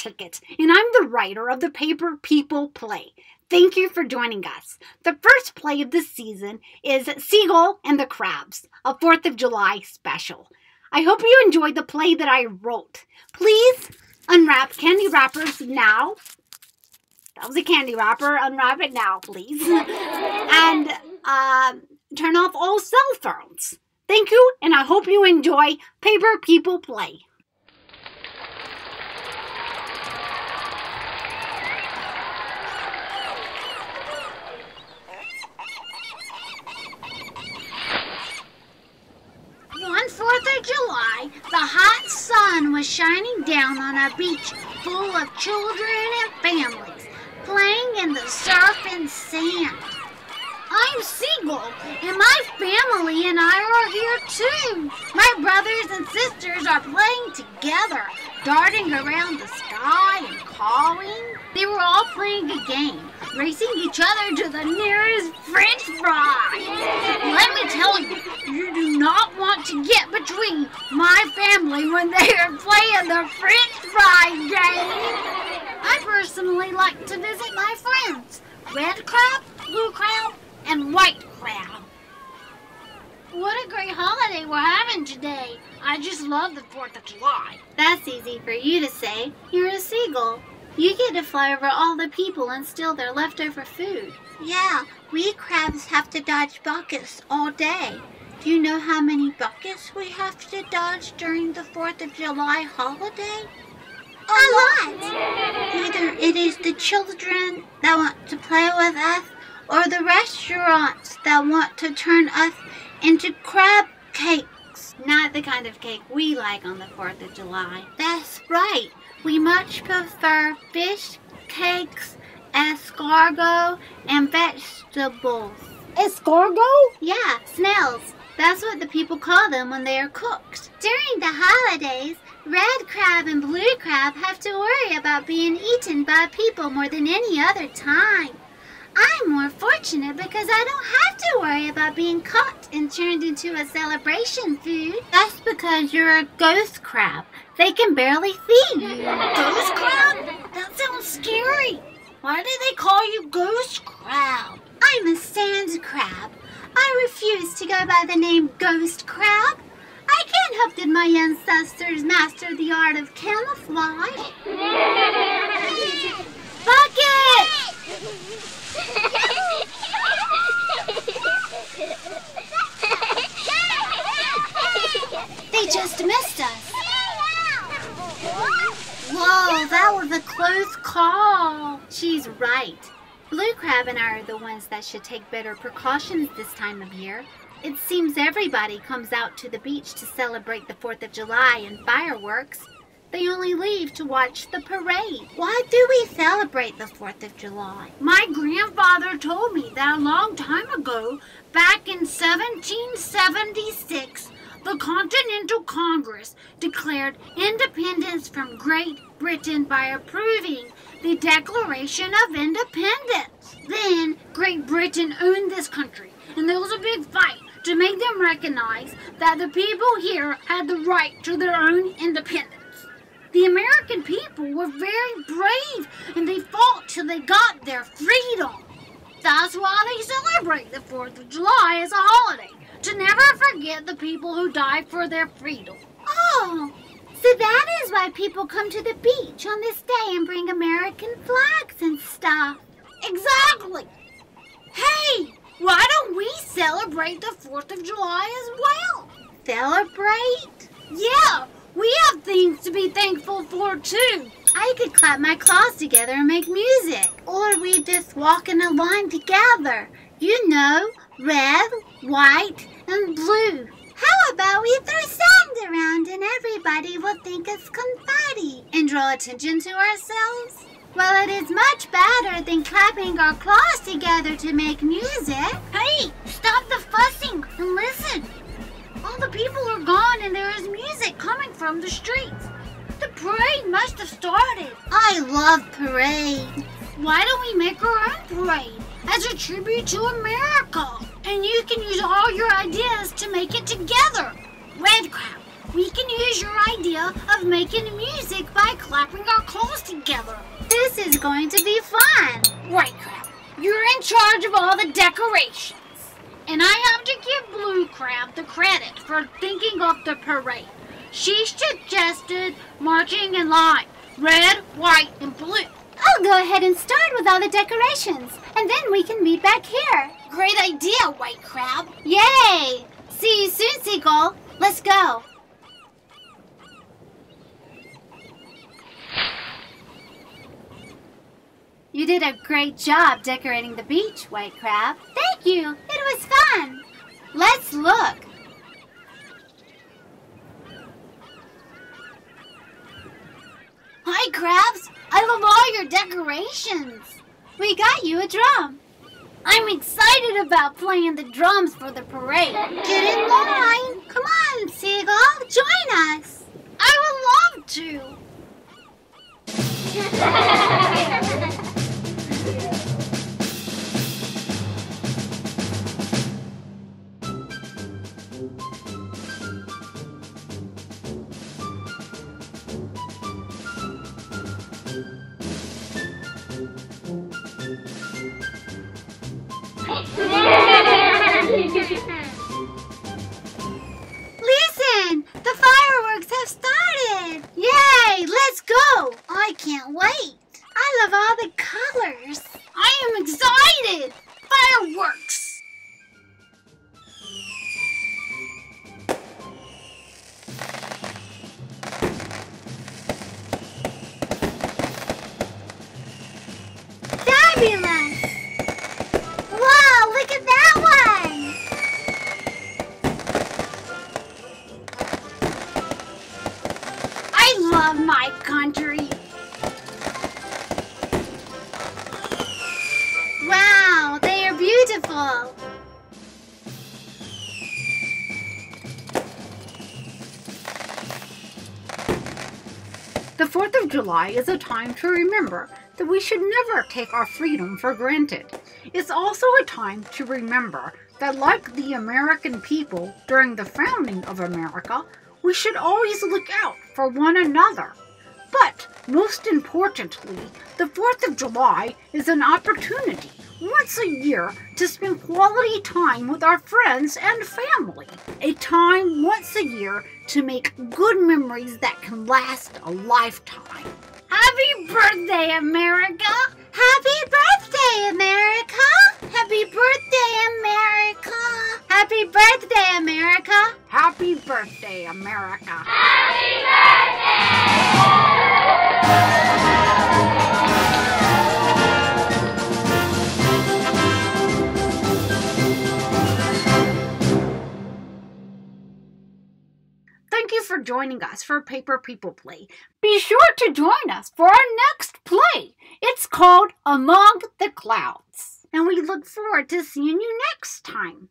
Tickets, and I'm the writer of the Paper People Play. Thank you for joining us. The first play of this season is Seagull and the Crabs, a 4th of July special. I hope you enjoyed the play that I wrote. Please unwrap candy wrappers now. That was a candy wrapper. Unwrap it now, please. And turn off all cell phones. Thank you, and I hope you enjoy Paper People Play. July, the hot sun was shining down on a beach full of children and families playing in the surf and sand. I'm Seagull, and my family and I are here too. My brothers and sisters are playing together, darting around the sky and calling. They were all playing a game, racing each other to the nearest French fry. Let me tell you, you do not want to get between my family when they are playing the French fry game. I personally like to visit my friends, Red Crab, Blue Crab, and White Crab. What a great holiday we're having today. I just love the 4th of July. That's easy for you to say. You're a seagull. You get to fly over all the people and steal their leftover food. Yeah, we crabs have to dodge buckets all day. Do you know how many buckets we have to dodge during the 4th of July holiday? A lot! Either it is the children that want to play with us, or the restaurants that want to turn us into crab cakes. Not the kind of cake we like on the 4th of July. That's right. We much prefer fish, cakes, escargot, and vegetables. Escargot? Yeah, snails. That's what the people call them when they are cooked. During the holidays, Red Crab and Blue Crab have to worry about being eaten by people more than any other time. I'm more fortunate because I don't have to worry about being caught and turned into a celebration food. That's because you're a ghost crab. They can barely see. Ghost crab? That sounds scary. Why do they call you ghost crab? I'm a sand crab. I refuse to go by the name ghost crab. I can't help that my ancestors mastered the art of camouflage. Bucket! They just missed us. Whoa, that was a close call. She's right. Blue Crab and I are the ones that should take better precautions this time of year. It seems everybody comes out to the beach to celebrate the 4th of July and fireworks. They only leave to watch the parade. Why do we celebrate the 4th of July? My grandfather told me that a long time ago, back in 1776, the Continental Congress declared independence from Great Britain by approving the Declaration of Independence. Then, Great Britain owned this country, and there was a big fight to make them recognize that the people here had the right to their own independence. The American people were very brave, and they fought till they got their freedom. That's why they celebrate the 4th of July as a holiday, to never forget the people who died for their freedom. Oh, so that is why people come to the beach on this day and bring American flags and stuff. Exactly. Hey, why don't we celebrate the 4th of July as well? Celebrate? Yeah, we have things to be thankful for too. I could clap my claws together and make music. Or we just walk in a line together. You know, red, white, and blue. How about we throw sand around and everybody will think it's confetti and draw attention to ourselves? Well, it is much better than clapping our claws together to make music. Hey, stop the fussing and listen. All the people are gone and there is music coming from the streets. The parade must have started. I love parades. Why don't we make our own parade as a tribute to America? And you can use all your ideas to make it together. Red Crab, We can use your idea of making music by clapping our claws together. This is going to be fun. Right, Crab. You're in charge of all the decorations. And I have to give Blue Crab the credit for thinking of the parade. She suggested marching in line, red, white, and blue. I'll go ahead and start with all the decorations, and then we can meet back here. Great idea, White Crab. Yay! See you soon, Seagull. Let's go. You did a great job decorating the beach, White Crab. Thank you. It was fun. Let's look. Hi, Crabs. I love all your decorations. We got you a drum. I'm excited about playing the drums for the parade. Get in line. Come on, Seagull. Join us. I would love to. Listen, the fireworks have started. Yay, let's go. I can't wait. I love all the colors. I am excited. Fireworks. Fabulous. Wow, look at that one. I love my country. Wow, they are beautiful. The 4th of July is a time to remember that we should never take our freedom for granted. It's also a time to remember that, like the American people during the founding of America, we should always look out for one another. But most importantly, the 4th of July is an opportunity once a year to spend quality time with our friends and family. A time once a year to make good memories that can last a lifetime. Happy birthday, America! Happy birthday, America! Happy birthday, America! Happy birthday, America! Happy birthday, America! Happy birthday! Thank you for joining us for Paper People Play. Be sure to join us for our next play. It's called Among the Clouds. And we look forward to seeing you next time.